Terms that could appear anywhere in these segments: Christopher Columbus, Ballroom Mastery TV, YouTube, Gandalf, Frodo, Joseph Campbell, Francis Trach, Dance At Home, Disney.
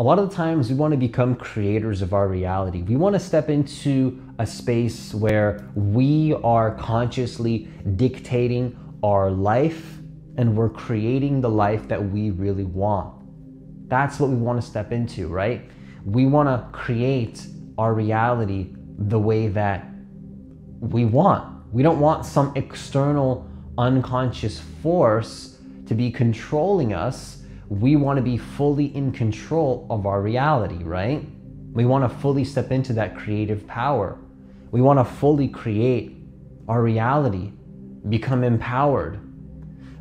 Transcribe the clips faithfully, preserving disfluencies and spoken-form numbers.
A lot of the times we want to become creators of our reality. We want to step into a space where we are consciously dictating our life and we're creating the life that we really want. That's what we want to step into, right? We want to create our reality the way that we want. We don't want some external unconscious force to be controlling us. We want to be fully in control of our reality, right? We want to fully step into that creative power. We want to fully create our reality, become empowered.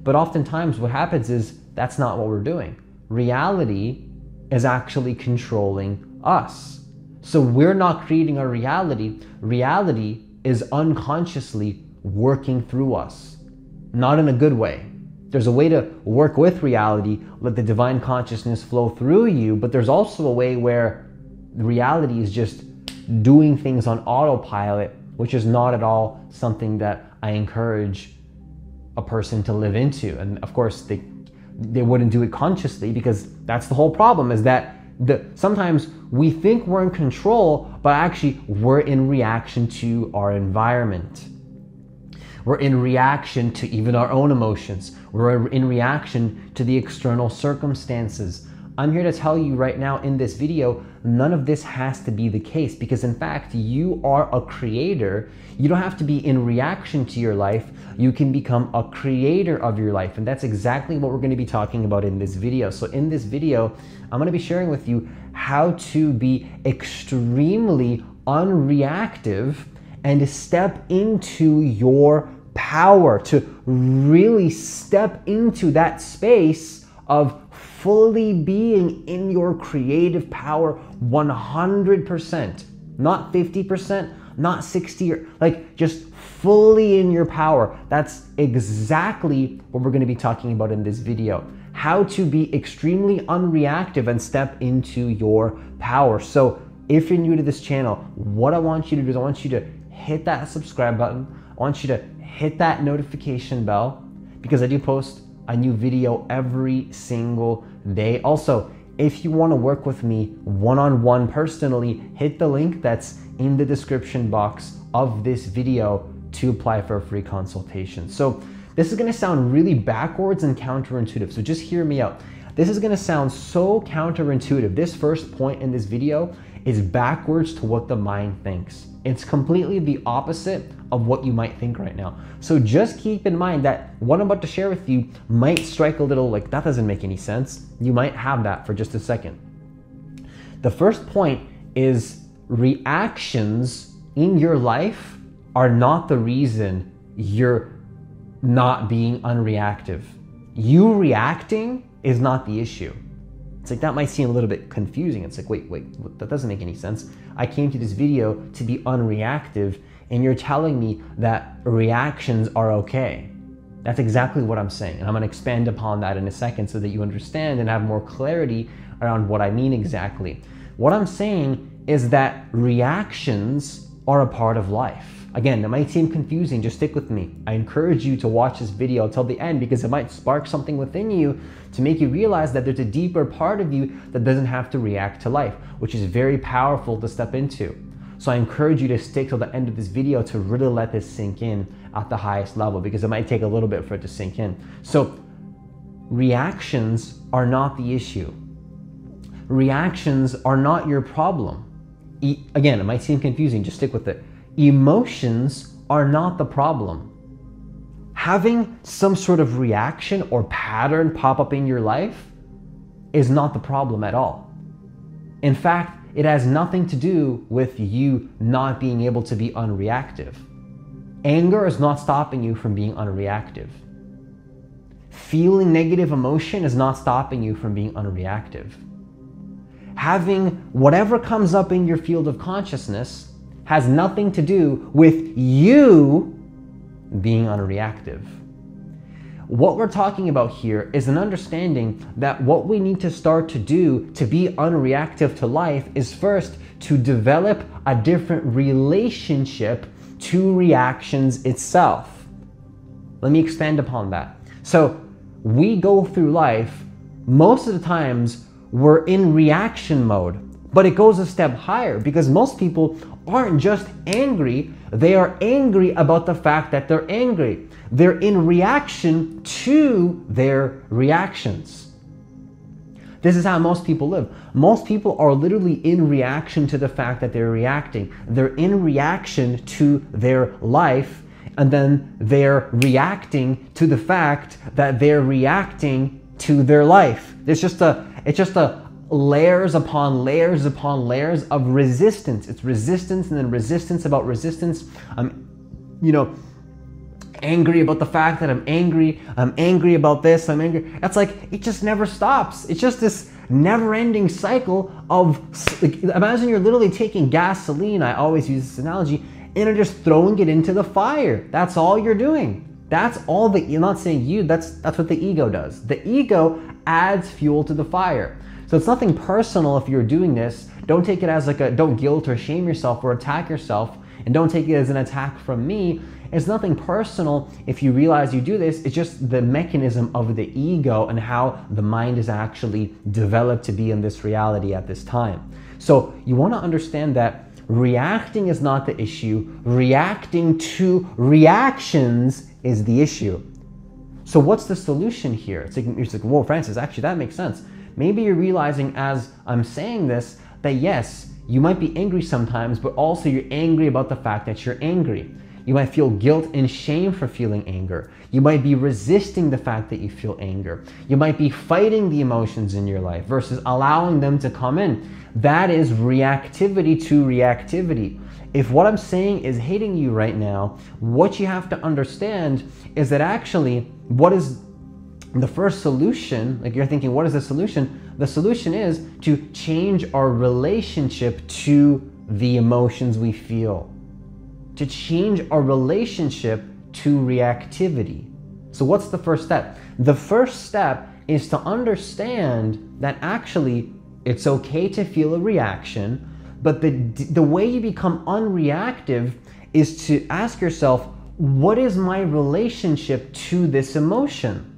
But oftentimes what happens is that's not what we're doing. Reality is actually controlling us. So we're not creating our reality. Reality is unconsciously working through us, not in a good way. There's a way to work with reality, let the divine consciousness flow through you, but there's also a way where reality is just doing things on autopilot, which is not at all something that I encourage a person to live into. And of course, they, they wouldn't do it consciously, because that's the whole problem, is that the, sometimes we think we're in control, but actually we're in reaction to our environment. We're in reaction to even our own emotions. We're in reaction to the external circumstances. I'm here to tell you right now in this video, none of this has to be the case, because in fact, you are a creator. You don't have to be in reaction to your life. You can become a creator of your life. And that's exactly what we're going to be talking about in this video. So in this video, I'm going to be sharing with you how to be extremely unreactive and step into your power, to really step into that space of fully being in your creative power one hundred percent, not fifty percent, not sixty, or like just fully in your power. That's exactly what we're going to be talking about in this video, how to be extremely unreactive and step into your power. So if you're new to this channel, what I want you to do is I want you to hit that subscribe button. I want you to hit that notification bell, because I do post a new video every single day. Also, if you want to work with me one-on-one personally, hit the link that's in the description box of this video to apply for a free consultation. So this is going to sound really backwards and counterintuitive, so just hear me out. This is going to sound so counterintuitive. This first point in this video is backwards to what the mind thinks. It's completely the opposite of what you might think right now. So just keep in mind that what I'm about to share with you might strike a little like, that doesn't make any sense. You might have that for just a second. The first point is reactions in your life are not the reason you're not being unreactive. You reacting is not the issue. It's like, that might seem a little bit confusing. It's like, wait, wait, that doesn't make any sense. I came to this video to be unreactive, and you're telling me that reactions are okay. That's exactly what I'm saying. And I'm gonna expand upon that in a second so that you understand and have more clarity around what I mean exactly. What I'm saying is that reactions are a part of life. Again, it might seem confusing, just stick with me. I encourage you to watch this video till the end, because it might spark something within you to make you realize that there's a deeper part of you that doesn't have to react to life, which is very powerful to step into. So I encourage you to stick till the end of this video to really let this sink in at the highest level, because it might take a little bit for it to sink in. So reactions are not the issue. Reactions are not your problem. E- again, it might seem confusing, just stick with it. Emotions are not the problem. Having some sort of reaction or pattern pop up in your life is not the problem at all. In fact, it has nothing to do with you not being able to be unreactive. Anger is not stopping you from being unreactive. Feeling negative emotion is not stopping you from being unreactive. Having whatever comes up in your field of consciousness has nothing to do with you being unreactive. What we're talking about here is an understanding that what we need to start to do to be unreactive to life is first to develop a different relationship to reactions itself. Let me expand upon that. So we go through life, most of the times we're in reaction mode. But it goes a step higher, because most people aren't just angry, they are angry about the fact that they're angry. They're in reaction to their reactions. This is how most people live. Most people are literally in reaction to the fact that they're reacting. They're in reaction to their life, and then they're reacting to the fact that they're reacting to their life. It's just a, it's just a, layers upon layers upon layers of resistance. It's resistance and then resistance about resistance. I'm, you know, angry about the fact that I'm angry. I'm angry about this. I'm angry. That's like, it just never stops. It's just this never-ending cycle of, like, imagine you're literally taking gasoline. I always use this analogy, and you're just throwing it into the fire. That's all you're doing. That's all the, you're not saying you, that's, that's what the ego does. The ego adds fuel to the fire. So it's nothing personal if you're doing this. Don't take it as like a, don't guilt or shame yourself or attack yourself, and don't take it as an attack from me. It's nothing personal if you realize you do this. It's just the mechanism of the ego and how the mind is actually developed to be in this reality at this time. So you want to understand that reacting is not the issue. Reacting to reactions is the issue. So what's the solution here? It's like, it's like, whoa, Francis, actually that makes sense. Maybe you're realizing as I'm saying this that yes, you might be angry sometimes, but also you're angry about the fact that you're angry. You might feel guilt and shame for feeling anger. You might be resisting the fact that you feel anger. You might be fighting the emotions in your life versus allowing them to come in. That is reactivity to reactivity. If what I'm saying is hitting you right now, what you have to understand is that actually what is the first solution, like you're thinking, what is the solution? The solution is to change our relationship to the emotions we feel, to change our relationship to reactivity. So what's the first step? The first step is to understand that actually it's okay to feel a reaction, but the, the way you become unreactive is to ask yourself, what is my relationship to this emotion?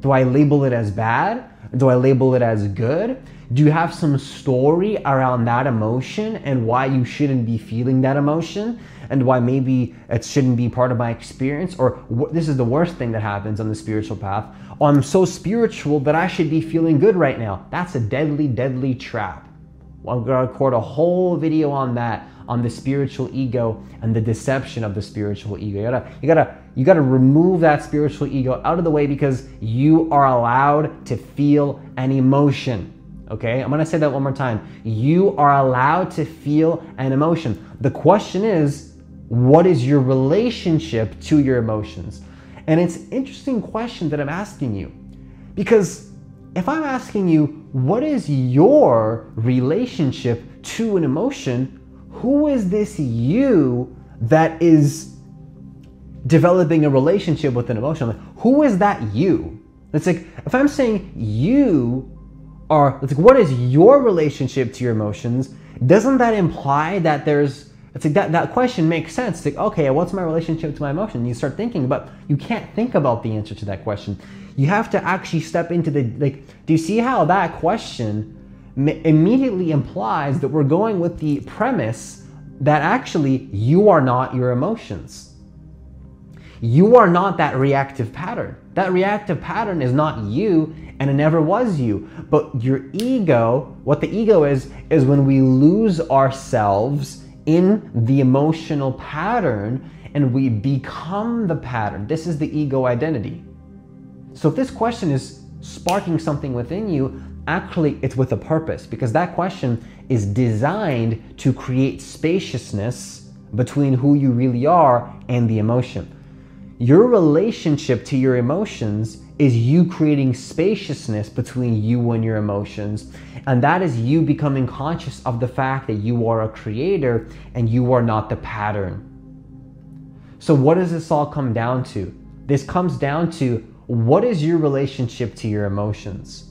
Do I label it as bad? Do I label it as good? Do you have some story around that emotion and why you shouldn't be feeling that emotion and why maybe it shouldn't be part of my experience? Or this is the worst thing that happens on the spiritual path. Oh, I'm so spiritual that I should be feeling good right now. That's a deadly, deadly trap. I'm gonna record a whole video on that, on the spiritual ego and the deception of the spiritual ego. You gotta, you gotta, you gotta remove that spiritual ego out of the way, because you are allowed to feel an emotion. Okay, I'm gonna say that one more time. You are allowed to feel an emotion. The question is, what is your relationship to your emotions? And it's an interesting question that I'm asking you, because if I'm asking you, what is your relationship to an emotion? Who is this you that is developing a relationship with an emotion? Like, who is that you? It's like, if I'm saying you are, it's like, what is your relationship to your emotions? Doesn't that imply that there's, it's like that, that question makes sense. It's like, okay, what's my relationship to my emotion? You start thinking, but you can't think about the answer to that question. You have to actually step into the, like, do you see how that question immediately implies that we're going with the premise that actually you are not your emotions. You are not that reactive pattern. That reactive pattern is not you, and it never was you. But your ego, what the ego is, is when we lose ourselves in the emotional pattern and we become the pattern. This is the ego identity. So if this question is sparking something within you, actually it's with a purpose, because that question is designed to create spaciousness between who you really are and the emotion. Your relationship to your emotions is you creating spaciousness between you and your emotions, and that is you becoming conscious of the fact that you are a creator and you are not the pattern. So what does this all come down to? This comes down to, what is your relationship to your emotions?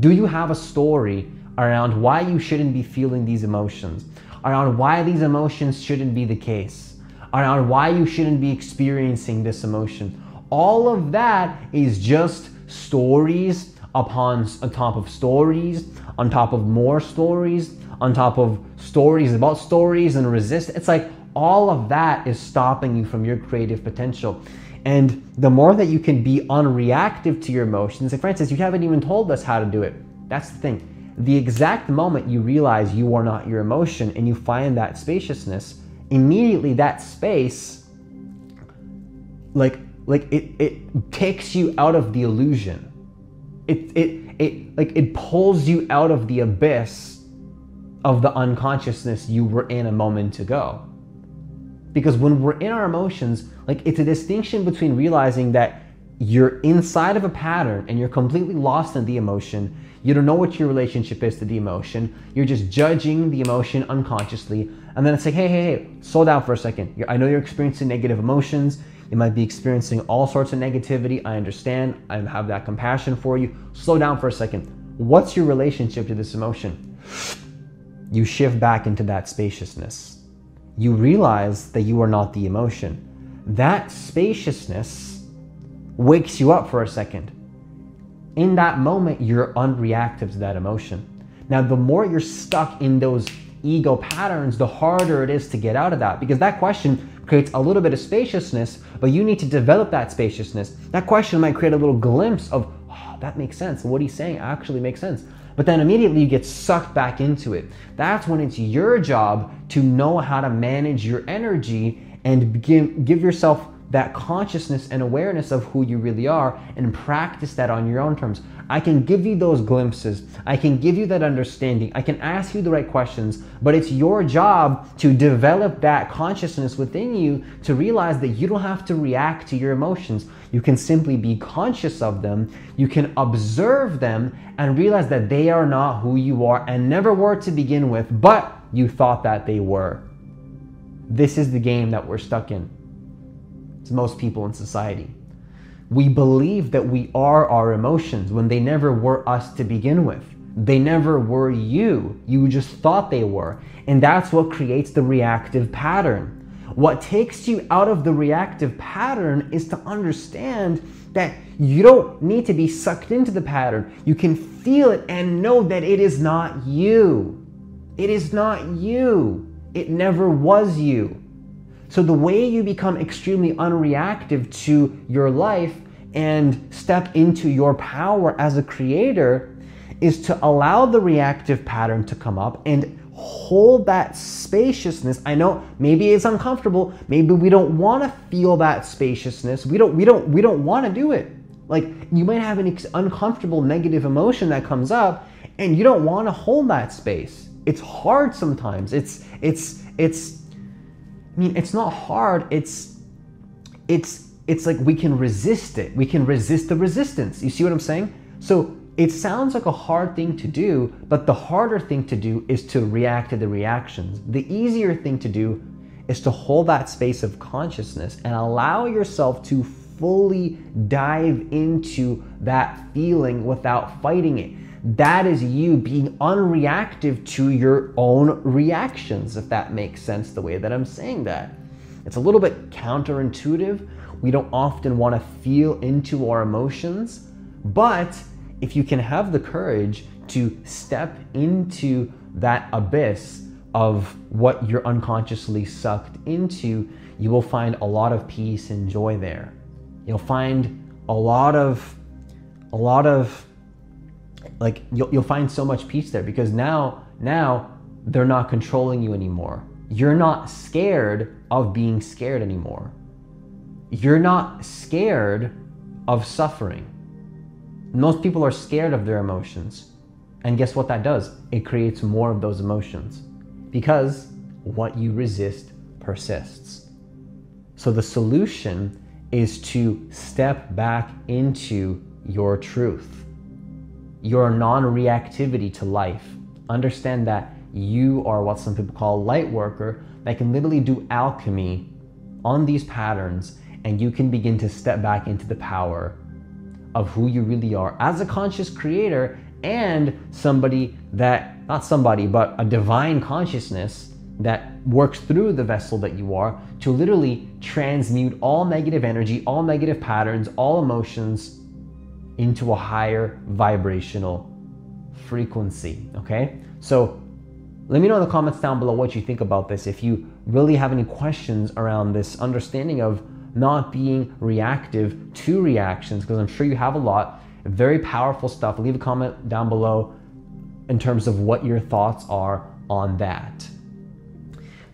Do you have a story around why you shouldn't be feeling these emotions? Around why these emotions shouldn't be the case? Around why you shouldn't be experiencing this emotion? All of that is just stories upon, on top of stories, on top of more stories, on top of stories about stories and resist. It's like all of that is stopping you from your creative potential. And the more that you can be unreactive to your emotions, like, Francis, you haven't even told us how to do it. That's the thing. The exact moment you realize you are not your emotion and you find that spaciousness, immediately that space, like, like it, it takes you out of the illusion. It, it, it, like it pulls you out of the abyss of the unconsciousness you were in a moment ago. Because when we're in our emotions, like, it's a distinction between realizing that you're inside of a pattern and you're completely lost in the emotion. You don't know what your relationship is to the emotion. You're just judging the emotion unconsciously. And then it's like, hey, hey, hey, slow down for a second. You're, I know you're experiencing negative emotions. You might be experiencing all sorts of negativity. I understand. I have that compassion for you. Slow down for a second. What's your relationship to this emotion? You shift back into that spaciousness. You realize that you are not the emotion. That spaciousness wakes you up for a second. In that moment, you're unreactive to that emotion. Now, the more you're stuck in those ego patterns, the harder it is to get out of that, because that question creates a little bit of spaciousness, but you need to develop that spaciousness. That question might create a little glimpse of, oh, that makes sense. What he's saying actually makes sense. But then immediately you get sucked back into it. That's when it's your job to know how to manage your energy and give, give yourself that consciousness and awareness of who you really are, and practice that on your own terms. I can give you those glimpses. I can give you that understanding. I can ask you the right questions, but it's your job to develop that consciousness within you to realize that you don't have to react to your emotions. You can simply be conscious of them. You can observe them and realize that they are not who you are and never were to begin with, but you thought that they were. This is the game that we're stuck in. It's most people in society. We believe that we are our emotions when they never were us to begin with. They never were you. You just thought they were. And that's what creates the reactive pattern. What takes you out of the reactive pattern is to understand that you don't need to be sucked into the pattern. You can feel it and know that it is not you. It is not you. It never was you. So the way you become extremely unreactive to your life and step into your power as a creator is to allow the reactive pattern to come up and hold that spaciousness. I know maybe it's uncomfortable. Maybe we don't want to feel that spaciousness. We don't, we don't, we don't want to do it. Like, you might have an uncomfortable negative emotion that comes up and you don't want to hold that space. It's hard sometimes. It's, it's, it's, I mean, it's not hard, it's, it's, it's like we can resist it. We can resist the resistance. You see what I'm saying? So it sounds like a hard thing to do, but the harder thing to do is to react to the reactions. The easier thing to do is to hold that space of consciousness and allow yourself to fully dive into that feeling without fighting it. That is you being unreactive to your own reactions, if that makes sense the way that I'm saying that. It's a little bit counterintuitive. We don't often want to feel into our emotions, but if you can have the courage to step into that abyss of what you're unconsciously sucked into, you will find a lot of peace and joy there. You'll find a lot of, a lot of, like you'll, you'll find so much peace there, because now, now they're not controlling you anymore. You're not scared of being scared anymore. You're not scared of suffering. Most people are scared of their emotions. And guess what that does? It creates more of those emotions, because what you resist persists. So the solution is to step back into your truth, your non-reactivity to life. Understand that you are what some people call a light worker that can literally do alchemy on these patterns, and you can begin to step back into the power of who you really are as a conscious creator and somebody that, not somebody, but a divine consciousness that works through the vessel that you are to literally transmute all negative energy, all negative patterns, all emotions into a higher vibrational frequency, okay? So let me know in the comments down below what you think about this, if you really have any questions around this understanding of not being reactive to reactions, because I'm sure you have a lot. Very powerful stuff. Leave a comment down below in terms of what your thoughts are on that.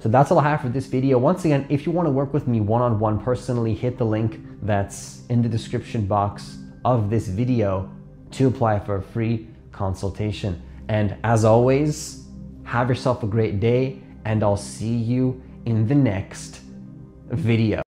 So that's all I have for this video. Once again, if you want to work with me one-on-one personally, hit the link that's in the description box of this video to apply for a free consultation. And as always, have yourself a great day, and I'll see you in the next video.